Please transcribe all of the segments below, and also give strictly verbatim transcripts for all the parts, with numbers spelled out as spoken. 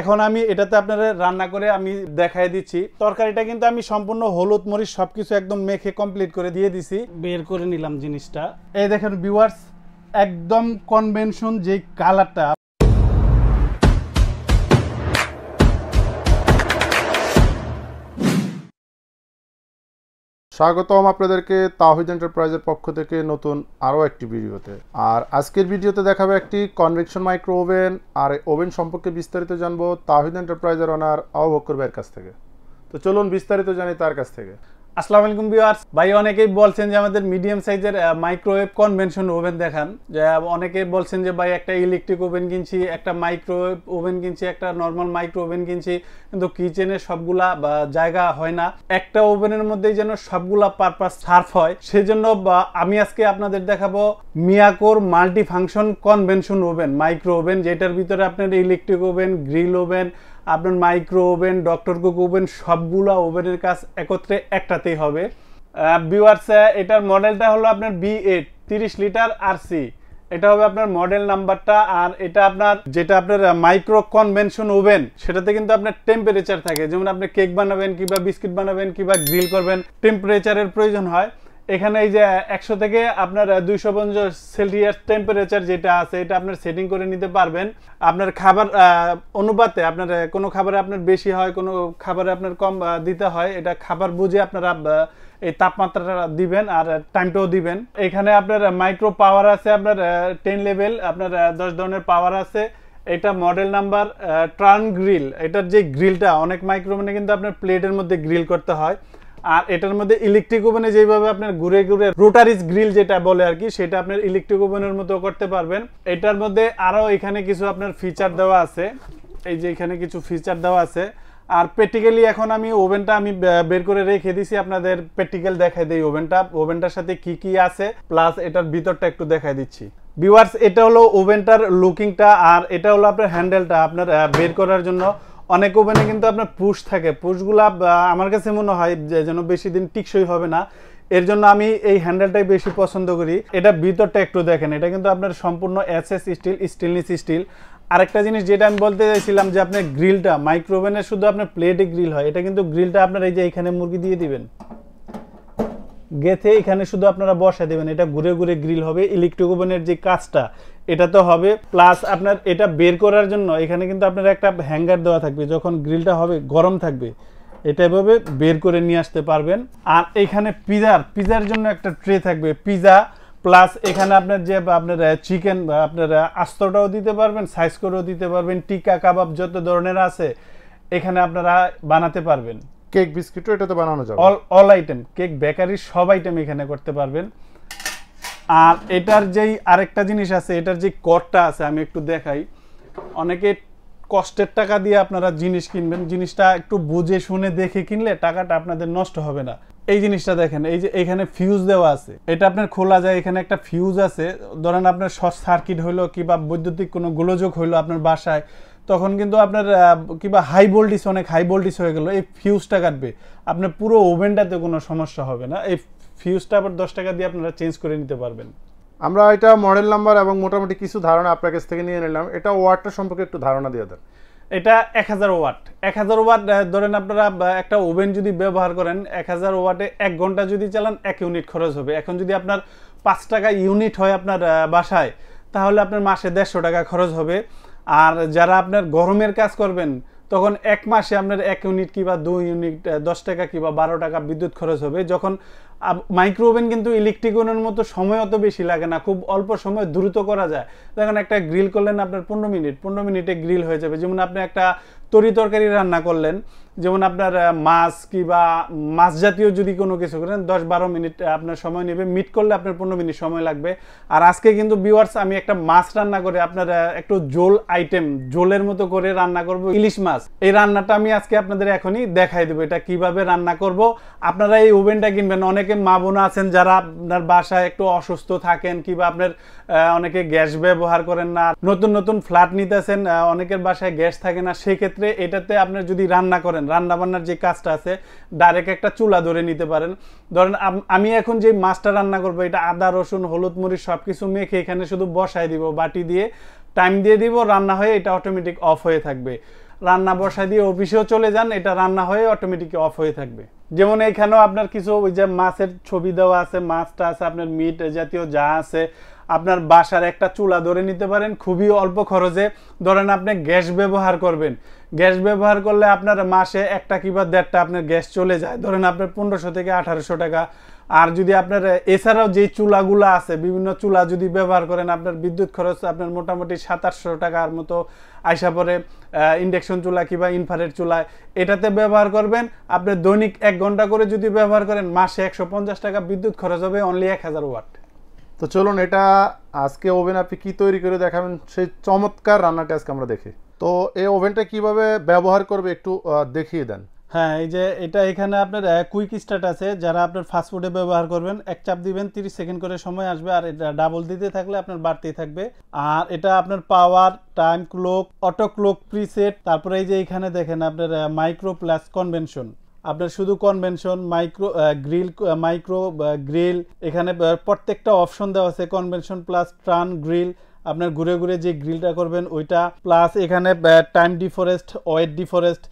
এখন আমি এটাতে আপনারা রান্না করে আমি দেখায় দিচ্ছি তরকারিটা কিন্তু আমি সম্পূর্ণ হলুদ মরিচ সবকিছু একদম মেখে কমপ্লিট করে দিয়ে দিছি বের করে নিলাম জিনিসটা এই দেখেন ভিউয়ার্স একদম কনভেনশন যে কালারটা स्वागतम आपनादेरके ताहिद एंटरप्राइजेर पक्ष थेके नतून आरो एकटी भिडियोते और आजकेर भिडियोते देखाबो एकटी कन्वेक्शन माइक्रो ओवेन और ओवेन सम्पर्के विस्तारित जानबो ताहिद एंटरप्राइजेर ओनार आबू बकर भाइयेर काछ थेके। तो चलुन विस्तारित जानी तार काछ थेके। আসসালামু আলাইকুম ভিউয়ার্স ভাই অনেকেই বলছেন যে আমাদের মিডিয়াম সাইজের মাইক্রোওয়েভ কনভেনশন ওভেন দেখান যে অনেকেই বলছেন যে ভাই একটা ইলেকট্রিক ওভেন কিনছি একটা মাইক্রোওয়েভ ওভেন কিনছি একটা নরমাল মাইক্রো ওভেন কিনছি কিন্তু কিচেনে সবগুলা জায়গা হয় না একটা ওভেনের মধ্যেই যেন সবগুলা পারপাস সার্ভ হয় সেজন্য আমি আজকে আপনাদের দেখাবো মিয়াকোর multi function convention oven micro oven যেটার ভিতরে আপনাদের ইলেকট্রিক ওভেন গ্রিল ওভেন আপনার micro oven doctor cook oven সবগুলা ওভেনের কাজ একত্রে একটাতেই হবে ভিউয়ার্স এটার মডেলটা হলো আপনার বি এইট তিরিশ লিটার আরসি এটা হবে আপনার মডেল নাম্বারটা আর এটা আপনার যেটা আপনার মাইক্রো কনভেনশন ওভেন সেটাতে কিন্তু আপনার টেম্পারেচার থাকে যেমন আপনি কেক বানাবেন কিংবা বিস্কিট বানাবেন কিংবা গ্রিল করবেন টেম্পারেচারের প্রয়োজন হয় এখানে এই যে একশো থেকে আপনার দুইশো পঞ্চাশ সেলসিয়াস টেম্পারেচার যেটা আছে এটা আপনার সেটিং করে নিতে পারবেন আপনার খাবার অনুপাতে আপনার কোনো খাবারে আপনার বেশি হয় কোনো খাবারে আপনার কম দিতে হয় এটা খাবার বুঝে আপনারা এই তাপমাত্রাটা দিবেন আর টাইমটাও দিবেন এখানে আপনার মাইক্রো পাওয়ার আছে আপনার টেন লেভেল আপনার দশ ধরনের পাওয়ার আছে এটা মডেল নাম্বার টার্ন গ্রিল এটার যে গ্রিলটা অনেক মাইক্রোওভেনে কিন্তু আপনার প্লেটের মধ্যে গ্রিল করতে হয় আর এটার মধ্যে ইলেকট্রিক ওভেনে যেভাবে আপনার ঘুরে ঘুরে রোটারিজ গ্রিল যেটা বলে আর কি সেটা আপনার ইলেকট্রিক ওভেনের মতো করতে পারবেন এটার মধ্যে আরো এখানে কিছু আপনার ফিচার দেওয়া আছে এই যে এখানে কিছু ফিচার দেওয়া আছে আর প্র্যাকটিক্যালি এখন আমি ওভেনটা আমি বের করে রেখে দিছি আপনাদের প্র্যাকটিক্যাল দেখাই দেই ওভেনটা ওভেনটার সাথে কি কি আছে প্লাস এটার ভিতরটা একটু দেখাই দিচ্ছি ভিউয়ার্স এটা হলো ওভেনটার লুকিংটা আর এটা হলো আপনার হ্যান্ডেলটা আপনার বের করার জন্য অনেক ওভেনে কিন্তু আপনার পুশ থাকে পুশগুলা আমার কাছে মনে হয় যে যেন বেশি দিন টিকসই হবে না এর জন্য আমি এই হ্যান্ডেলটাই বেশি পছন্দ করি এটা ভিতরটা একটু দেখেন এটা কিন্তু আপনার সম্পূর্ণ এসএস স্টিল স্টেইনলেস স্টিল আরেকটা জিনিস যেটা আমি বলতে চাইছিলাম যে আপনার গ্রিলটা মাইক্রোওভেনে শুধু আপনার প্লেটে গ্রিল হয় এটা কিন্তু গ্রিলটা আপনার এই যে এখানে মুরগি দিয়ে দিবেন গেথে এখানে শুধু আপনারা বসা দেবেন এটা ঘুরে ঘুরে গ্রিল হবে ইলেকট্রিক ওভেনের যে কাজটা এটা তো হবে প্লাস আপনার এটা বের করার জন্য এখানে কিন্তু আপনার একটা হ্যাঙ্গার দেওয়া থাকবে যখন গ্রিলটা হবে গরম থাকবে এটা এভাবে বের করে নিয়ে আসতে পারবেন আর এখানে পিজার পিজার জন্য একটা ট্রে থাকবে পিজা প্লাস এখানে আপনার যে আপনার চিকেন আপনার আস্তটাও দিতে পারবেন সাইজ করেও দিতে পারবেন টিকা কাবাব যত ধরনের আছে এখানে আপনারা বানাতে পারবেন কেক বিস্কিটও এটা তো বানানো যাবে all all item cake bakery সব আইটেম এখানে করতে পারবেন আর এটার যেই আরেকটা জিনিস আছে এটার যে কটটা আছে আমি একটু দেখাই অনেকে কষ্টের টাকা দিয়ে আপনারা জিনিস কিনবেন জিনিসটা একটু বুঝে শুনে দেখে কিনলে টাকাটা আপনাদের নষ্ট হবে না এই জিনিসটা দেখেন এই যে এখানে ফিউজ দেওয়া আছে এটা আপনার খোলা যায় এখানে একটা ফিউজ আছে ধরেন আপনার শর্ট সার্কিট হইলো কিংবা বৈদ্যুতিক কোনো গোলযোগ হইলো আপনার বাসায় তখন কিন্তু আপনার কিংবা হাই ভোল্টেজ অনেক হাই ভোল্টেজ হয়ে গেল এই ফিউজটা কাটবে আপনার পুরো ওভেনটাতে কোনো সমস্যা হবে না এই ফিউজটা আবার দশ টাকা দিয়ে আপনারা চেঞ্জ করে নিতে পারবেন আমরা এটা মডেল নাম্বার এবং মোটামুটি কিছু ধারণা আপনার কাছ থেকে নিয়ে নিলাম এটা ওয়াটটা সম্পর্কে একটু ধারণা দিয়ে দেন এটা এক হাজার ওয়াট এক হাজার ওয়াট ধরেন আপনারা একটা ওভেন যদি ব্যবহার করেন এক হাজার ওয়াটে এক ঘন্টা যদি চালান এক ইউনিট খরচ হবে এখন যদি আপনার পাঁচ টাকা ইউনিট হয় আপনার বাসায় তাহলে আপনার মাসে দেড়শো টাকা খরচ হবে আর যারা আপনার গরমের কাজ করবেন তখন এক মাসে আপনার এক ইউনিট কিংবা দুই ইউনিট দশ টাকা কিংবা বারো টাকা বিদ্যুৎ খরচ হবে যখন মাইক্রো ওভেন কিন্তু ইলেকট্রিক ওভেনের মতো সময় অত বেশি লাগে না খুব অল্প সময় দ্রুত করা যায় দেখেন একটা গ্রিল করলেন আপনার পনেরো মিনিট পনেরো মিনিটে গ্রিল হয়ে যাবে যেমন আপনি একটা তরি তরকারি রান্না করলেন যেমন আপনার মাছ কিংবা মাছ জাতীয় যদি কোনো কিছু করেন দশ বারো মিনিট আপনার সময় নেবে মিট করলে আপনার পনেরো মিনিট সময় লাগবে আর আজকে কিন্তু ভিউয়ার্স আমি একটা মাছ রান্না করে আপনার একটু জোল আইটেম জোলের মতো করে রান্না করব ইলিশ মাছ এই রান্নাটা আমি আজকে আপনাদের এখনই দেখাই দেবো এটা কিভাবে রান্না করব আপনারা এই ওভেনটা কিনবেন অনেকে মা বোন আছেন যারা আপনার বাসায় একটু অসুস্থ থাকেন কিংবা আপনার অনেকে গ্যাস ব্যবহার করেন না নতুন নতুন ফ্ল্যাট নিতেছেন অনেকের বাসায় গ্যাস থাকে না সেক্ষেত্রে এটাতে আপনার যদি রান্না করেন রান্নাবান্নার যে কাজটা আছে ডাইরেক্ট একটা চুলা ধরে নিতে পারেন ধরেন আমি এখন যে মাছটা রান্না করবো এটা আদা রসুন হলুদ মরিচ সব কিছু মেখে এখানে শুধু বসায় দিব বাটি দিয়ে টাইম দিয়ে দিব রান্না হয়ে এটা অটোমেটিক অফ হয়ে থাকবে রান্না বসায় দিয়ে অফিসেও চলে যান, এটা রান্না হয়ে অটোমেটিকলি অফ হয়ে থাকবে। যেমন এইখানেও আপনার কিছু ওই যে মাছের ছবি দেওয়া আছে, মাছটা আছে, আপনার মিট জাতীয় যা আছে। আপনার বাসার একটা চুলা ধরে নিতে পারেন খুবই অল্প খরচে। ধরেন আপনি গ্যাস ব্যবহার করবেন, গ্যাস ব্যবহার করলে আপনার মাসে একটা কিংবা দেড়টা আপনার গ্যাস চলে যায়, ধরেন আপনার পনেরোশো থেকে আঠারোশো টাকা। আর যদি আপনার এছাড়াও যে চুলাগুলো আছে বিভিন্ন চুলা যদি ব্যবহার করেন, আপনার বিদ্যুৎ খরচ আপনার মোটামুটি সাতাশশো টাকার মতো আইসা পরে ইন্ডাকশন চুলা কিংবা ইনফ্রারেড চুলায়। এটাতে ব্যবহার করবেন আপনি দৈনিক এক ঘন্টা করে যদি ব্যবহার করেন, মাসে একশো পঞ্চাশ টাকা বিদ্যুৎ খরচ হবে, অনলি এক হাজার ওয়াট। তো চলুন এটা আজকে ওভেন আপনি কী তৈরি করে দেখাবেন সেই চমৎকার রান্নাটা আজকে আমরা দেখি। তো এই ওভেনটা কীভাবে ব্যবহার করবে একটু দেখিয়ে দেন। হ্যাঁ, এই যে এটা এখানে আপনার কুইক স্টার্ট আছে, যারা আপনার ফাস্টফুডে ব্যবহার করবেন এক চাপ দিবেন তিরিশ সেকেন্ড করে সময় আসবে, আর এটা ডাবল দিতে থাকলে আপনার বাড়তেই থাকবে। আর এটা আপনার power, time clock, auto clock preset. তারপরে এই যে এখানে দেখেন আপনার মাইক্রো প্লাস কনভেনশন, আপনার শুধু convention, micro grill, micro grill, এখানে প্রত্যেকটা অপশন দেওয়া আছে। কনভেনশন প্লাস ট্রান গ্রিল, আপনার ঘুরে ঘুরে যে গ্রিলটা করবেন ওইটা, প্লাস এখানে time defrost, weight defrost.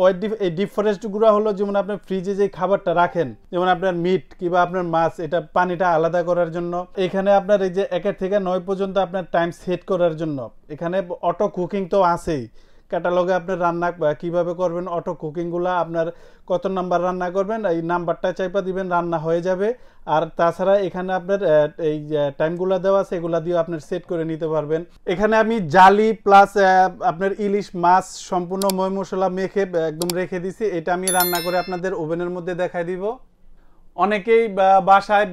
Weight def এই ডিফরেস্টগুলো হলো যেমন আপনার ফ্রিজে যে খাবারটা রাখেন, যেমন আপনার মিট কিংবা আপনার মাছ, এটা পানিটা আলাদা করার জন্য। এখানে আপনার এই যে একের থেকে নয় পর্যন্ত আপনার টাইম সেট করার জন্য। এখানে অটো কুকিং তো আছেই, ক্যাটালগে আপনার রান্না কিভাবে করবেন অটো কুকিংগুলো, আপনার কত নাম্বার রান্না করবেন এই নাম্বারটা চাইপা দিবেন, রান্না হয়ে যাবে। আর তাছাড়া এখানে আপনার এই টাইমগুলো দেওয়া আছে, এগুলো দিয়ে আপনার সেট করে নিতে পারবেন। এখানে আমি জালি প্লাস আপনার ইলিশ মাছ সম্পূর্ণ ময় মশলা মেখে একদম রেখে দিছি, এটা আমি রান্না করে আপনাদের ওভেনের মধ্যে দেখায় দিব। অনেকেই বাসায়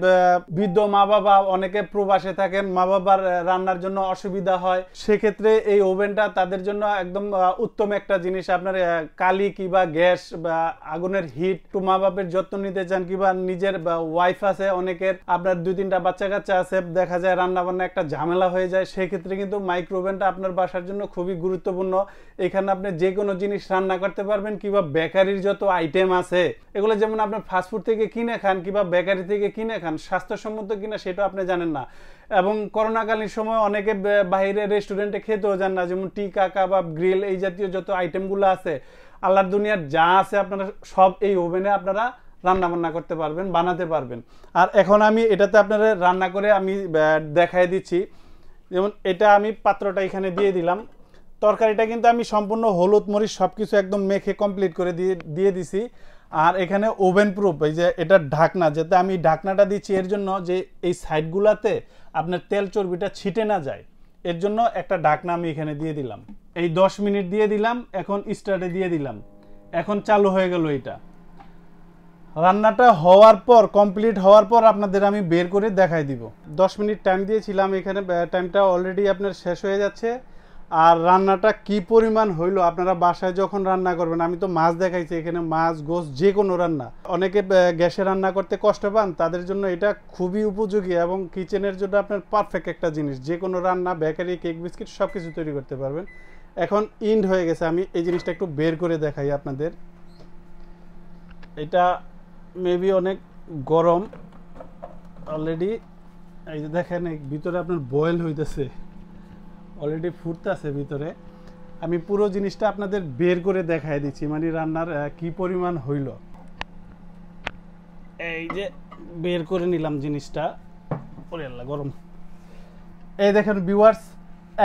বৃদ্ধ মা বাবা, অনেকে প্রবাসে থাকেন, মা বাবার রান্নার জন্য অসুবিধা হয়, সেক্ষেত্রে এই ওভেনটা তাদের জন্য একদম উত্তম একটা জিনিস। আপনার কালি কিংবা গ্যাস বা আগুনের হিট একটু মা বাবার যত্ন নিতে চান, কিংবা নিজের ওয়াইফ আছে অনেকের, আপনার দুই তিনটা বাচ্চা কাচ্চা আছে, দেখা যায় রান্না বান্না একটা ঝামেলা হয়ে যায়, সেক্ষেত্রে কিন্তু মাইক্রো ওভেনটা আপনার বাসার জন্য খুবই গুরুত্বপূর্ণ। এখানে আপনি যে কোনো জিনিস রান্না করতে পারবেন, কিংবা বেকারির যত আইটেম আছে এগুলো, যেমন আপনার ফাস্টফুড থেকে কিনে খান কিংবা বেকারি থেকে কিনে খান, স্বাস্থ্যসম্মত কিনা সেটা আপনি জানেন না। এবং করোনাকালীন সময় অনেকে বাইরে রেস্টুরেন্টে খেতেও যান না, যেমন টিকা কাবাব, গ্রিল, এই জাতীয় যত আইটেমগুলো আছে আল্লাহর দুনিয়ার যা আছে আপনারা সব এই ওভেনে আপনারা রান্না বান্না করতে পারবেন, বানাতে পারবেন। আর এখন আমি এটাতে আপনারা রান্না করে আমি দেখাই দিচ্ছি। যেমন এটা আমি পাত্রটা এখানে দিয়ে দিলাম, তরকারিটা কিন্তু আমি সম্পূর্ণ হলুদ মরিচ সব কিছু একদম মেখে কমপ্লিট করে দিয়ে দিয়ে দিছি। আর এখানে ওভেন প্রুফ এই যে এটা ঢাকনা, যাতে আমি ঢাকনাটা দিচ্ছি এর জন্য যে এই সাইডগুলোতে আপনার তেল চর্বিটা ছিটে না যায়, এর জন্য একটা ঢাকনা আমি এখানে দিয়ে দিলাম। এই দশ মিনিট দিয়ে দিলাম, এখন স্টার্টে দিয়ে দিলাম, এখন চালু হয়ে গেল। এটা রান্নাটা হওয়ার পর, কমপ্লিট হওয়ার পর আপনাদের আমি বের করে দেখাই দিব। দশ মিনিট টাইম দিয়েছিলাম, এখানে টাইমটা অলরেডি আপনার শেষ হয়ে যাচ্ছে। আর রান্নাটা কি পরিমাণ হইলো, আপনারা বাসায় যখন রান্না করবেন, আমি তো মাছ দেখাইছি, এখানে মাছ, গোশ, যে কোনো রান্না। অনেকে গ্যাসে রান্না করতে কষ্ট পান, তাদের জন্য এটা খুবই উপযোগী এবং কিচেনের জন্য আপনার পারফেক্ট একটা জিনিস। যে কোনো রান্না, বেকারি, কেক, বিস্কিট সব কিছু তৈরি করতে পারবেন। এখন ইন্ড হয়ে গেছে, আমি এই জিনিসটা একটু বের করে দেখাই আপনাদের। এটা মেবি অনেক গরম অলরেডি, এই যে দেখেন ভিতরে আপনার বয়েল হইতেছে, অলরেডি ফুটতেছে ভিতরে। আমি পুরো জিনিসটা আপনাদের বের করে দেখাই দিচ্ছি, মানে রান্নার কি পরিমাণ হইল। এই যে বের করে নিলাম জিনিসটা, ওরে আল্লাহ গরম। এই দেখেন ভিউয়ার্স,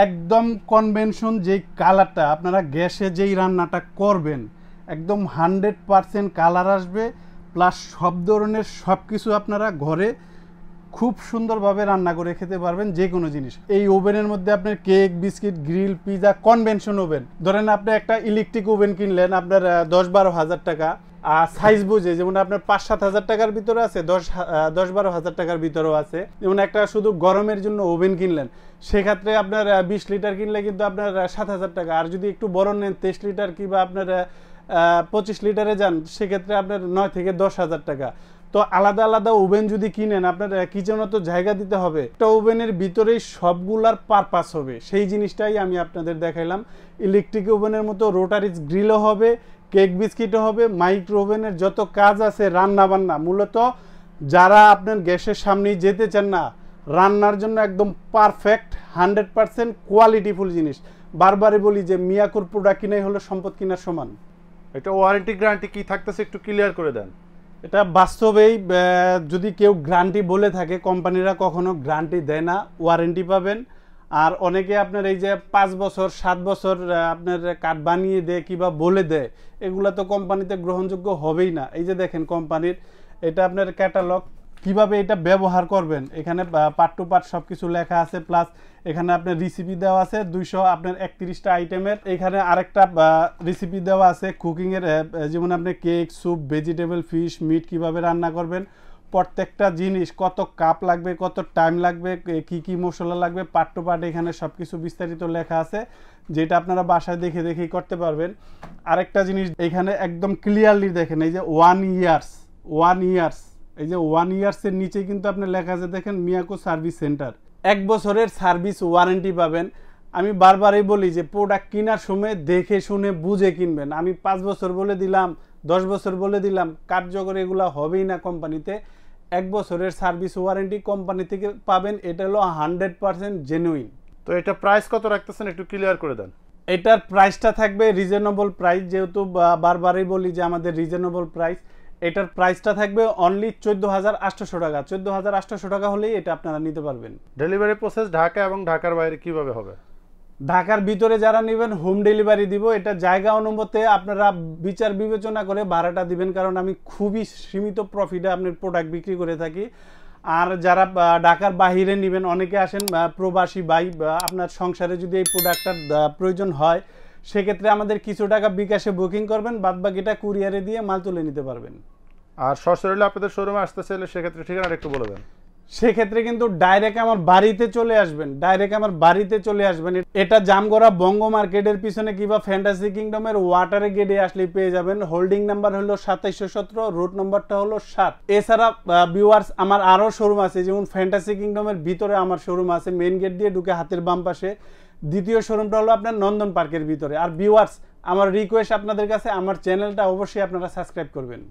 একদম কনভেনশন যেই কালারটা, আপনারা গ্যাসে যেই রান্নাটা করবেন একদম হান্ড্রেড পারসেন্ট কালার আসবে, প্লাস সব ধরনের সব কিছু আপনারা ঘরে খুব সুন্দরভাবে রান্না করে খেতে পারবেন যে কোনো জিনিস। এই ওভেনের মধ্যে আপনার cake, biscuit, grill, pizza, convention oven. ধরেন আপনি একটা ইলেকট্রিক ওভেন কিনলেন আপনার দশ বারো হাজার টাকা, আর সাইজ বুঝে যেমন আপনার পাঁচ সাত হাজার টাকার ভিতরে আছে, দশ দশ বারো হাজার টাকার ভিতরেও আছে। যেমন একটা শুধু গরমের জন্য ওভেন কিনলেন, সেক্ষেত্রে আপনার বিশ লিটার কিনলে কিন্তু আপনার সাত হাজার টাকা। আর যদি একটু বড় নেন তেইশ লিটার কিংবা আপনার পঁচিশ লিটারে যান, সেক্ষেত্রে আপনার নয় থেকে দশ হাজার টাকা। তো আলাদা আলাদা ওভেন যদি কিনেন, আপনার কিচেনও তো জায়গা দিতে হবে, একটা ওভেনের ভিতরেই সবগুলার পারপাস হবে, সেই জিনিসটাই আমি আপনাদের দেখাইলাম। ইলেকট্রিক ওভেনের মতো রোটারিজ গ্রিলও হবে, কেক বিস্কিটও হবে, মাইক্রো ওভেনের যত কাজ আছে রান্নাবান্না। মূলত যারা আপনার গ্যাসের সামনেই যেতে চান না, রান্নার জন্য একদম পারফেক্ট হান্ড্রেড পারসেন্ট কোয়ালিটিফুল জিনিস। बार बारे बोली जे मियाकोर प्रोडक्ट किनाई हलो सम्पद केनार समान एटा वारेंटी ग्यारंटी की थाकतेछे एकटू क्लियर करे देन। এটা বাস্তবেই যদি কেউ গ্যারান্টি বলে থাকে কোম্পানিরা কখনো গ্যারান্টি দেয় না, ওয়ারেন্টি পাবেন। আর অনেকে আপনার এই যে পাঁচ বছর সাত বছর আপনার কাঠ বানিয়ে দেয় কিবা বলে দেয়, এগুলা তো কোম্পানিতে গ্রহণযোগ্য হবেই না। এই যে দেখেন কোম্পানির এটা আপনার ক্যাটালগ, কিভাবে এটা ব্যবহার করবেন এখানে পার্ট টু পার্ট সব কিছু লেখা আছে, প্লাস এখানে আপনার রেসিপি দেওয়া আছে দুইশো আপনার একত্রিশটা আইটেমের। এখানে আরেকটা রেসিপি দেওয়া আছে কুকিংয়ের, যেমন আপনি cake, soup, vegetable, fish, meat কীভাবে রান্না করবেন, প্রত্যেকটা জিনিস কত কাপ লাগবে, কত টাইম লাগবে, কি কি মশলা লাগবে, পার্ট টু পার্ট এখানে সব কিছু বিস্তারিত লেখা আছে, যেটা আপনারা বাসায় দেখে দেখেই করতে পারবেন। আরেকটা জিনিস এখানে একদম ক্লিয়ারলি দেখেন, এই যে ওয়ান ইয়ার্স ওয়ান ইয়ার্স এই যে ওয়ান ইয়ার্সের নিচে কিন্তু আপনি লেখা আছে দেখেন মিয়াকো সার্ভিস সেন্টার, এক বছরের সার্ভিস ওয়ারেন্টি পাবেন। আমি বারবারই বলি যে প্রোডাক্ট কেনার সময় দেখে শুনে বুঝে কিনবেন। আমি পাঁচ বছর বলে দিলাম, দশ বছর বলে দিলাম, কার্যকর এগুলো হবেই না কোম্পানিতে। এক বছরের সার্ভিস ওয়ারেন্টি কোম্পানি থেকে পাবেন, এটা হলো হান্ড্রেড পার্সেন্ট জেনুইন। তো এটা প্রাইস কত রাখতেছেন একটু ক্লিয়ার করে দেন। এটার প্রাইসটা থাকবে রিজনেবল প্রাইস, যেহেতু বারবারই বলি যে আমাদের রিজনেবল প্রাইস। এটার প্রাইসটা থাকবে অনলি চোদ্দো হাজার আটশোশো টাকা। চোদ্দো হাজার আটশোশো টাকা হলেই এটা আপনারা নিতে পারবেন। ডেলিভারি প্রসেস ঢাকা এবং ঢাকার বাইরে কিভাবে হবে? ঢাকার ভিতরে যারা নেবেন হোম ডেলিভারি দিব। এটা জায়গা অনুমতে আপনারা বিচার বিবেচনা করে ভাড়াটা দিবেন, কারণ আমি খুবই সীমিত প্রফিটে আপনার প্রোডাক্ট বিক্রি করে থাকি। আর যারা ঢাকার বাহিরে নেবেন, অনেকে আসেন প্রবাসী ভাই, আপনার সংসারে যদি এই প্রোডাক্টটার প্রয়োজন হয় সেক্ষেত্রে আমাদের কিছু টাকা বিকাশে বুকিং করবেন, বাদ বাকিটা কুরিয়ারে দিয়ে মাল তুলে নিতে পারবেন। আর সরাসরি আপনাদের শোরুমে আসতে চাইলে সেক্ষেত্রে ঠিকানাটা একটু বলে দেন। সেক্ষেত্রে কিন্তু ডাইরেক্ট আমার বাড়িতে চলে আসবেন, ডাইরেক্ট আমার বাড়িতে চলে আসবেন। এটা জামগড়া বঙ্গ মার্কেটের পিছনে কিংবা ফ্যান্টাসি কিংডমের ওয়াটারে গেটে আসলে পেয়ে যাবেন। হোল্ডিং নাম্বার হলো সাতাইশশো সতেরো, রুট নম্বরটা হলো সাত। এছাড়া ভিউয়ার্স আমার আরও শোরুম আছে, যেমন ফ্যান্টাসি কিংডমের ভিতরে আমার শোরুম আছে, মেন গেট দিয়ে ঢুকে হাতের বাম পাশে। দ্বিতীয় শোরুমটা হলো আপনার নন্দন পার্কের ভিতরে। আর ভিউয়ার্স আমার রিকোয়েস্ট আপনাদের কাছে, আমার চ্যানেলটা অবশ্যই আপনারা সাবস্ক্রাইব করবেন।